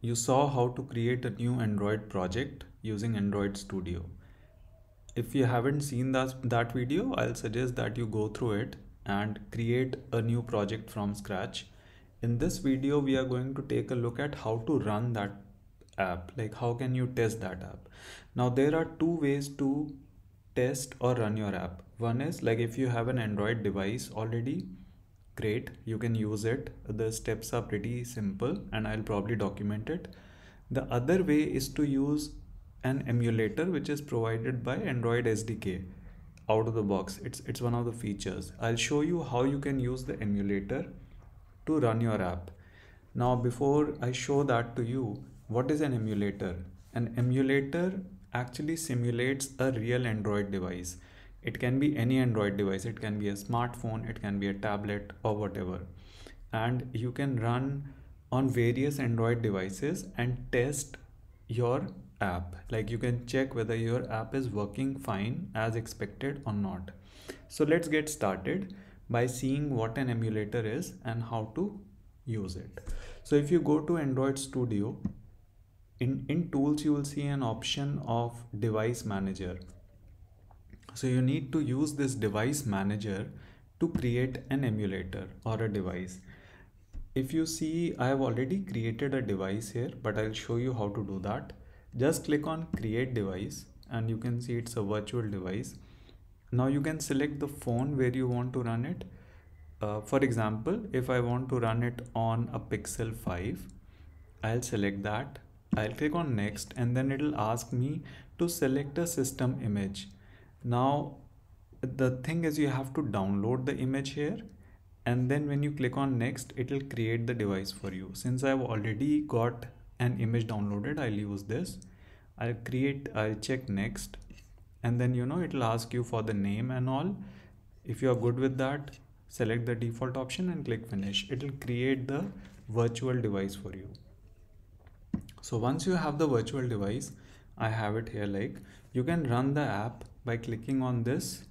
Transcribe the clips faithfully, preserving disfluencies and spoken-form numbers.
You saw how to create a new Android project using Android Studio. If you haven't seen that, that video, I'll suggest that you go through it and create a new project from scratch. In this video, we are going to take a look at how to run that app, like how can you test that app. Now, there are two ways to test or run your app. One is like if you have an Android device already, great, you can use it. The steps are pretty simple and I'll probably document it. The other way is to use an emulator, which is provided by Android S D K out of the box. It's, it's one of the features. I'll show you how you can use the emulator to run your app. Now, before I show that to you, what is an emulator? An emulator actually simulates a real Android device. It can be any Android device. It can be a smartphone, it can be a tablet or whatever. And you can run on various Android devices and test your app. Like you can check whether your app is working fine as expected or not. So let's get started by seeing what an emulator is and how to use it. So if you go to Android Studio, in, in tools, you will see an option of Device Manager. So you need to use this Device Manager to create an emulator or a device. If you see, I have already created a device here, but I'll show you how to do that. Just click on Create Device and you can see it's a virtual device. Now you can select the phone where you want to run it. Uh, for example, if I want to run it on a Pixel five, I'll select that. I'll click on Next and then it'll ask me to select a system image. Now, the thing is you have to download the image here and then when you click on Next, it'll create the device for you. Since I've already got an image downloaded, I'll use this. I'll create, I'll check Next. And then, you know, it'll ask you for the name and all. If you are good with that, select the default option and click Finish. It'll create the virtual device for you. So once you have the virtual device, I have it here, like you can run the app by clicking on this,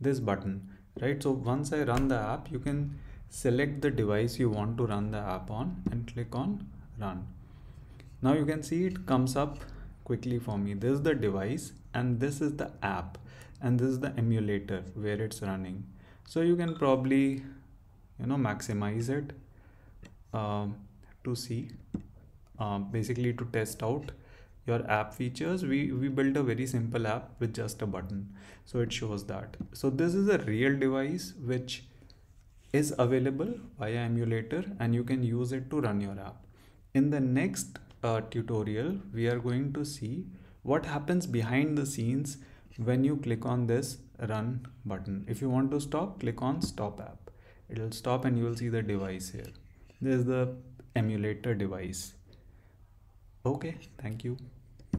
this button, right? So once I run the app, you can select the device you want to run the app on and click on Run. Now you can see it comes up quickly for me. This is the device and this is the app and this is the emulator where it's running. So you can probably, you know, maximize it um, to see, uh, basically to test out your app features. We, we built a very simple app with just a button. So it shows that. So this is a real device which is available via emulator and you can use it to run your app. In the next uh, tutorial, we are going to see what happens behind the scenes when you click on this Run button. If you want to stop, click on Stop App. It'll stop and you will see the device here. This is the emulator device. Okay, thank you.